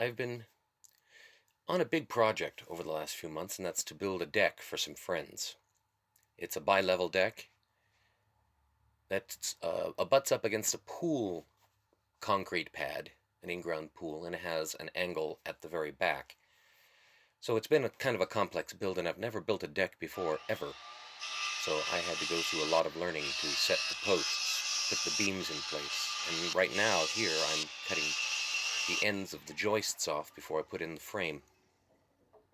I've been on a big project over the last few months, and that's to build a deck for some friends. It's a bi-level deck that abuts up against a pool concrete pad, an in-ground pool, and it has an angle at the very back. So it's been a kind of a complex build, and I've never built a deck before, ever. So I had to go through a lot of learning to set the posts, put the beams in place, and right now, here, I'm cutting the ends of the joists off before I put in the frame.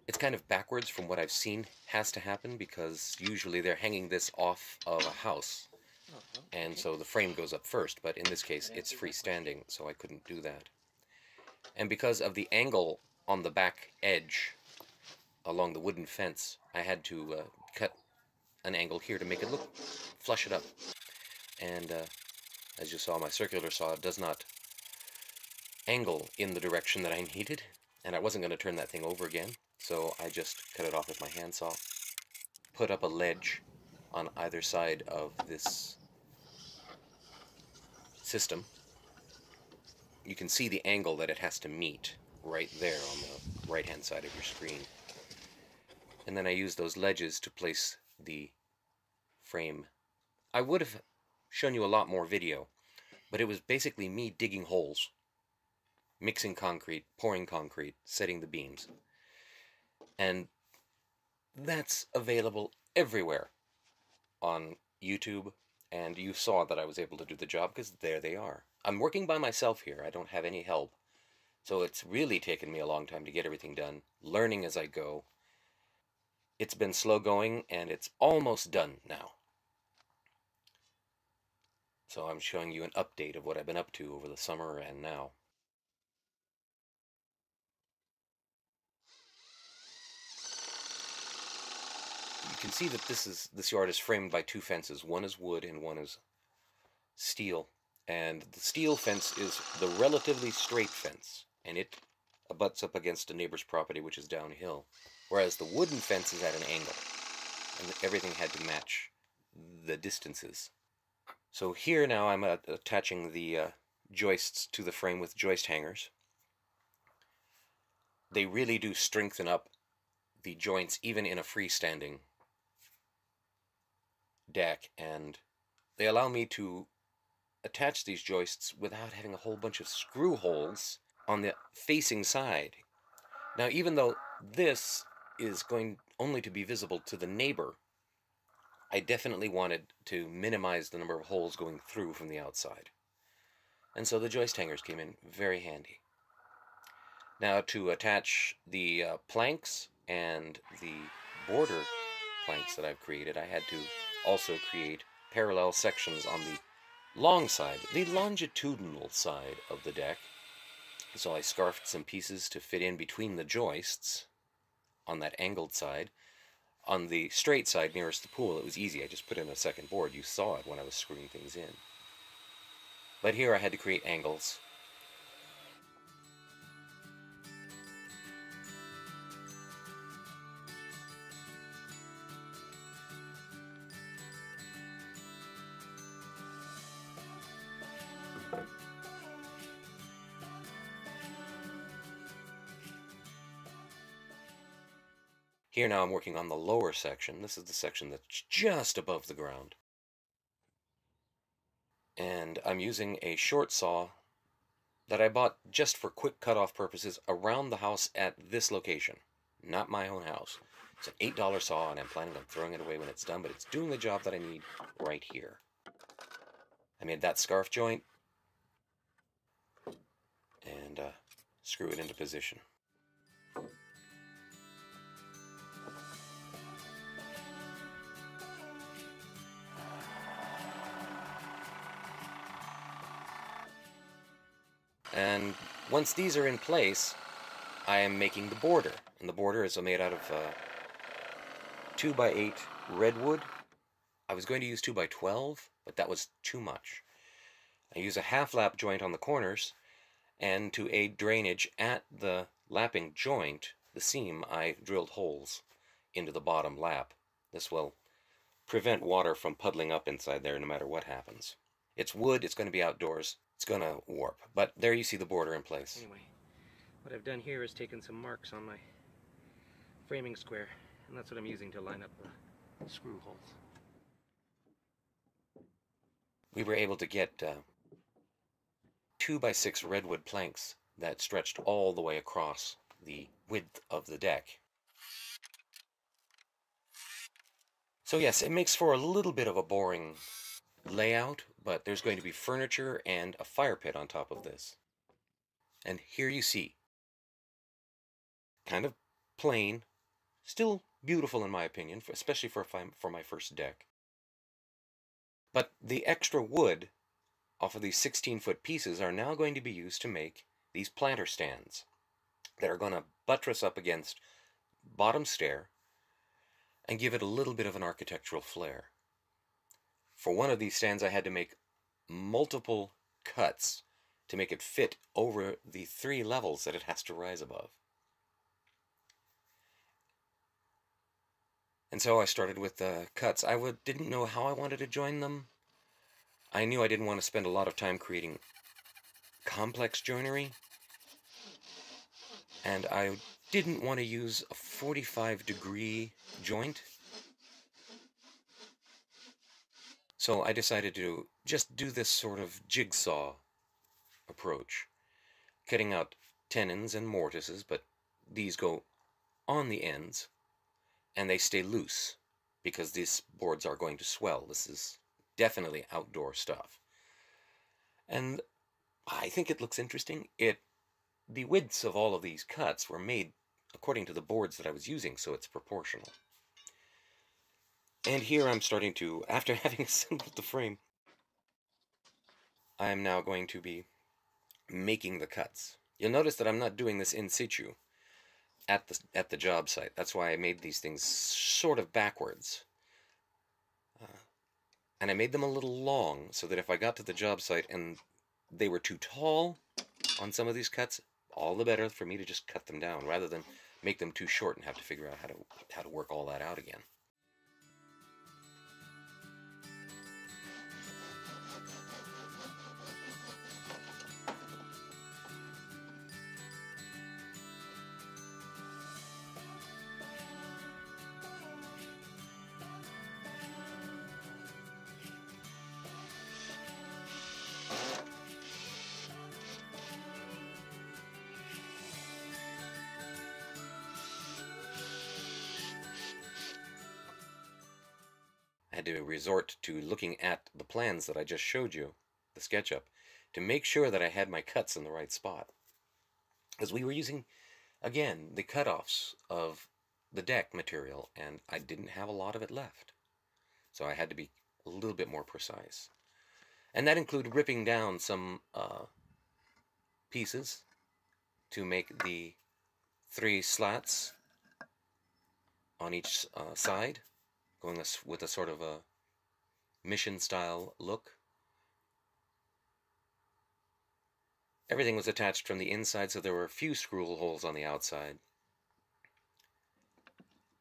It's kind of backwards from what I've seen has to happen, because usually they're hanging this off of a house, and so the frame goes up first, but in this case it's freestanding, so I couldn't do that. And because of the angle on the back edge along the wooden fence, I had to cut an angle here to make it look, flush it up. And as you saw, my circular saw does not angle in the direction that I needed, and I wasn't going to turn that thing over again, so I just cut it off with my handsaw, put up a ledge on either side of this system. You can see the angle that it has to meet right there on the right hand side of your screen. And then I used those ledges to place the frame. I would have shown you a lot more video, but it was basically me digging holes, mixing concrete, pouring concrete, setting the beams. And that's available everywhere on YouTube, and you saw that I was able to do the job because there they are. I'm working by myself here. I don't have any help. So it's really taken me a long time to get everything done, learning as I go. It's been slow going, and it's almost done now. So I'm showing you an update of what I've been up to over the summer and now. You can see that this yard is framed by two fences. One is wood and one is steel. And the steel fence is the relatively straight fence, and it abuts up against a neighbor's property, which is downhill. Whereas the wooden fence is at an angle, and everything had to match the distances. So here now I'm attaching the joists to the frame with joist hangers. They really do strengthen up the joints, even in a freestanding deck, and they allow me to attach these joists without having a whole bunch of screw holes on the facing side. Now, even though this is going only to be visible to the neighbor, I definitely wanted to minimize the number of holes going through from the outside. And so the joist hangers came in very handy. Now, to attach the planks and the border planks that I've created, I had to also create parallel sections on the long side, the longitudinal side of the deck. So I scarfed some pieces to fit in between the joists on that angled side. On the straight side nearest the pool, it was easy. I just put in a second board. You saw it when I was screwing things in. But here I had to create angles. Here now I'm working on the lower section. This is the section that's just above the ground. And I'm using a short saw that I bought just for quick cutoff purposes around the house at this location, not my own house. It's an $8 saw, and I'm planning on throwing it away when it's done, but it's doing the job that I need right here. I made that scarf joint and screw it into position. And once these are in place, I am making the border. And the border is made out of 2x8 redwood. I was going to use 2x12, but that was too much. I use a half lap joint on the corners, and to aid drainage at the lapping joint, the seam, I drilled holes into the bottom lap. This will prevent water from puddling up inside there no matter what happens. It's wood, it's going to be outdoors. It's gonna warp, but there you see the border in place. Anyway, What I've done here is taken some marks on my framing square, and that's what I'm using to line up the screw holes. We were able to get 2x6 redwood planks that stretched all the way across the width of the deck. So yes, it makes for a little bit of a boring layout, but there's going to be furniture and a fire pit on top of this. And here you see, kind of plain, still beautiful in my opinion, especially for my first deck. But the extra wood off of these 16-foot pieces are now going to be used to make these planter stands that are going to buttress up against bottom stair and give it a little bit of an architectural flair. For one of these stands I had to make multiple cuts to make it fit over the 3 levels that it has to rise above. And so I started with the cuts. I didn't know how I wanted to join them. I knew I didn't want to spend a lot of time creating complex joinery, and I didn't want to use a 45-degree joint. So I decided to just do this sort of jigsaw approach, cutting out tenons and mortises, but these go on the ends and they stay loose because these boards are going to swell. This is definitely outdoor stuff. And I think it looks interesting. The widths of all of these cuts were made according to the boards that I was using, so it's proportional. And here I'm starting to, after having assembled the frame, I am now going to be making the cuts. You'll notice that I'm not doing this in situ at the job site. That's why I made these things sort of backwards. And I made them a little long so that if I got to the job site and they were too tall on some of these cuts, all the better for me to just cut them down rather than make them too short and have to figure out how to work all that out again. I had to resort to looking at the plans that I just showed you, the SketchUp, to make sure that I had my cuts in the right spot. Because we were using, again, the cutoffs of the deck material, and I didn't have a lot of it left. So I had to be a little bit more precise. And that included ripping down some pieces to make the 3 slats on each side, going with a sort of a mission-style look. Everything was attached from the inside, so there were a few screw holes on the outside.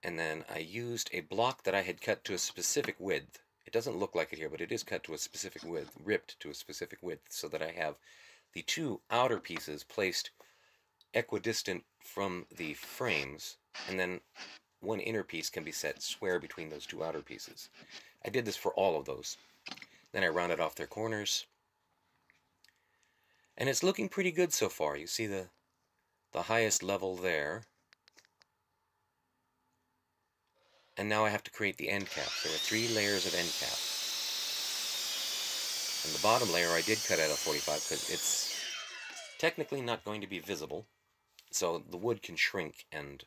And then I used a block that I had cut to a specific width. It doesn't look like it here, but it is cut to a specific width, ripped to a specific width, so that I have the 2 outer pieces placed equidistant from the frames, and then one inner piece can be set square between those 2 outer pieces. I did this for all of those. Then I rounded off their corners. And it's looking pretty good so far. You see the highest level there. And now I have to create the end cap. There are 3 layers of end cap. And the bottom layer I did cut out of 45 because it's technically not going to be visible. So the wood can shrink and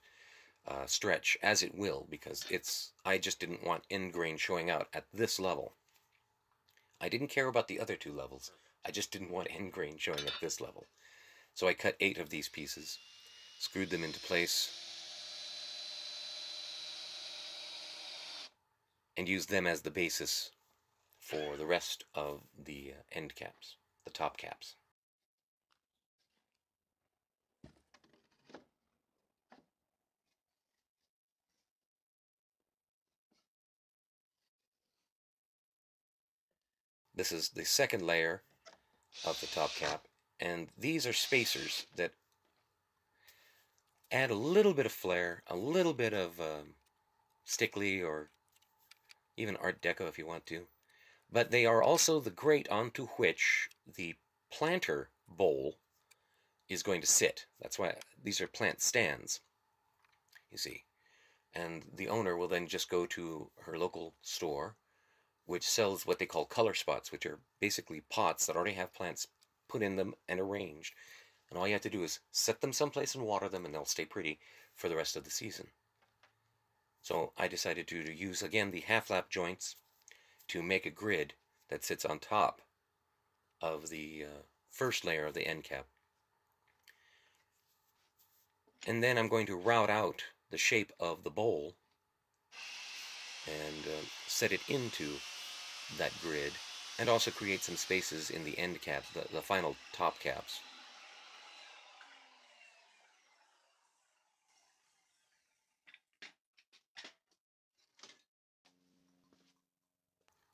stretch as it will, because I just didn't want end grain showing out at this level. I didn't care about the other 2 levels, I just didn't want end grain showing at this level. So I cut 8 of these pieces, screwed them into place, and used them as the basis for the rest of the end caps, the top caps. This is the second layer of the top cap, and these are spacers that add a little bit of flair, a little bit of stickly or even Art Deco if you want to. But they are also the grate onto which the planter bowl is going to sit. That's why these are plant stands, you see. And the owner will then just go to her local store, which sells what they call color spots, which are basically pots that already have plants put in them and arranged. And all you have to do is set them someplace and water them, and they'll stay pretty for the rest of the season. So I decided to use, again, the half-lap joints to make a grid that sits on top of the first layer of the end cap. And then I'm going to route out the shape of the bowl and set it into that grid, and also create some spaces in the end cap, the final top caps.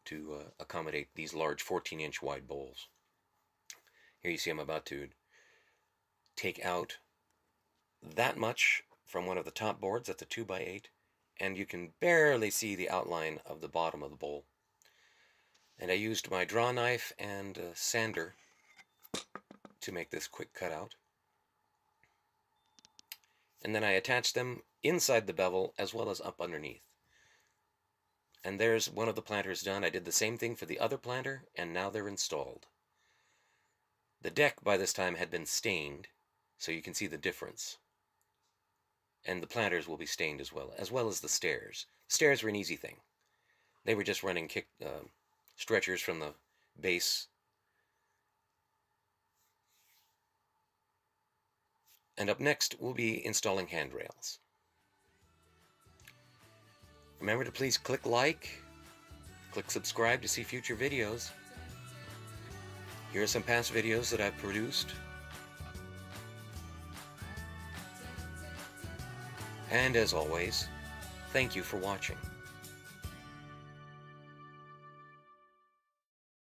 To accommodate these large 14-inch wide bowls. Here you see I'm about to take out that much from one of the top boards at the 2x8, and you can barely see the outline of the bottom of the bowl. And I used my draw knife and sander to make this quick cutout. And then I attached them inside the bevel as well as up underneath. And there's one of the planters done. I did the same thing for the other planter, and now they're installed. The deck by this time had been stained, so you can see the difference. And the planters will be stained as well as the stairs. Stairs were an easy thing. They were just running stretchers from the base. And up next, we'll be installing handrails. Remember to please click like, click subscribe to see future videos. Here are some past videos that I've produced. And as always, thank you for watching.